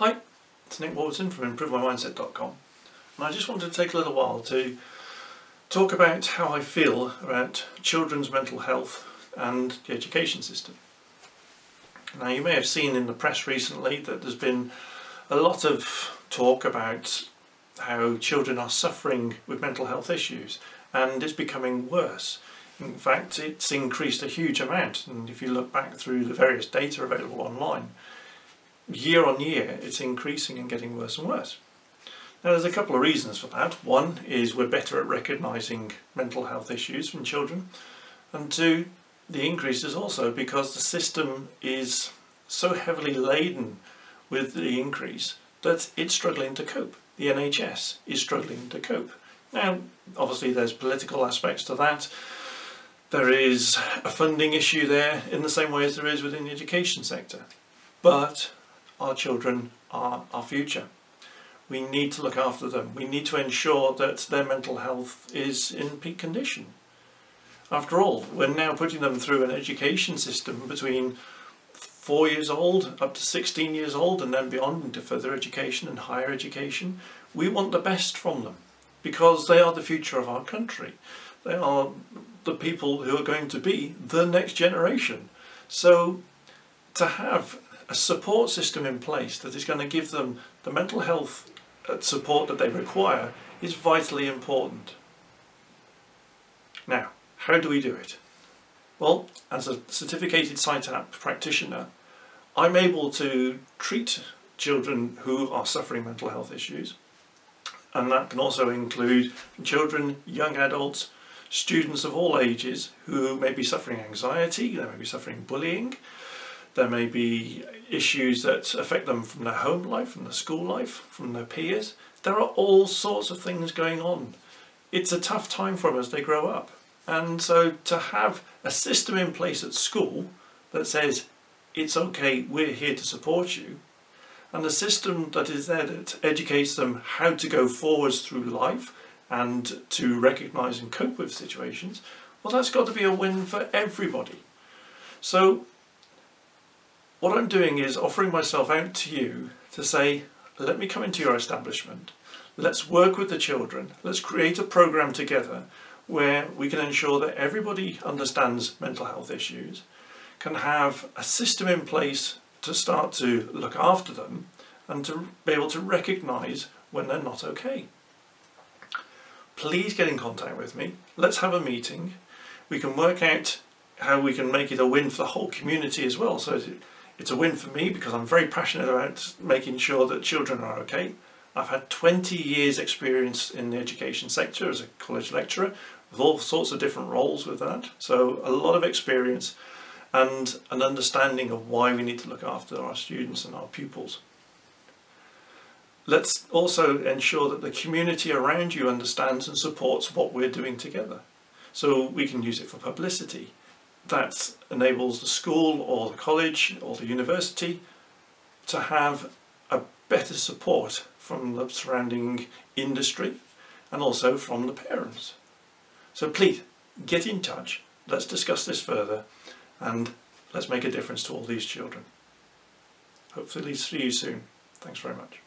Hi, it's Nick Warburton from improvemymindset.com, and I just wanted to take a little while to talk about how I feel about children's mental health and the education system. Now, you may have seen in the press recently that there's been a lot of talk about how children are suffering with mental health issues, and it's becoming worse. In fact, it's increased a huge amount, and if you look back through the various data available online, year on year it's increasing and getting worse and worse. Now, there's a couple of reasons for that. One is we're better at recognising mental health issues from children, and two, the increase is also because the system is so heavily laden with the increase that it's struggling to cope. The NHS is struggling to cope. Now, obviously there's political aspects to that. There is a funding issue there in the same way as there is within the education sector. But our children are our future. We need to look after them. We need to ensure that their mental health is in peak condition. After all, we're now putting them through an education system between 4 years old up to 16 years old and then beyond into further education and higher education. We want the best from them because they are the future of our country. They are the people who are going to be the next generation. So to have a support system in place that is going to give them the mental health support that they require is vitally important. Now, how do we do it? Well, as a certificated Psy-TaP practitioner, I'm able to treat children who are suffering mental health issues, and that can also include children, young adults, students of all ages who may be suffering anxiety, they may be suffering bullying, there may be issues that affect them from their home life, from their school life, from their peers. There are all sorts of things going on. It's a tough time for them as they grow up. And so to have a system in place at school that says, it's okay, we're here to support you, and a system that is there that educates them how to go forwards through life and to recognise and cope with situations, well, that's got to be a win for everybody. So what I'm doing is offering myself out to you to say, let me come into your establishment, let's work with the children, let's create a program together where we can ensure that everybody understands mental health issues, can have a system in place to start to look after them and to be able to recognize when they're not okay. Please get in contact with me, let's have a meeting, we can work out how we can make it a win for the whole community as well. So it's a win for me because I'm very passionate about making sure that children are okay. I've had 20 years experience in the education sector as a college lecturer with all sorts of different roles with that. So a lot of experience and an understanding of why we need to look after our students and our pupils. Let's also ensure that the community around you understands and supports what we're doing together. So we can use it for publicity. That enables the school or the college or the university to have a better support from the surrounding industry and also from the parents. So please get in touch, let's discuss this further, and let's make a difference to all these children. Hopefully see you soon. Thanks very much.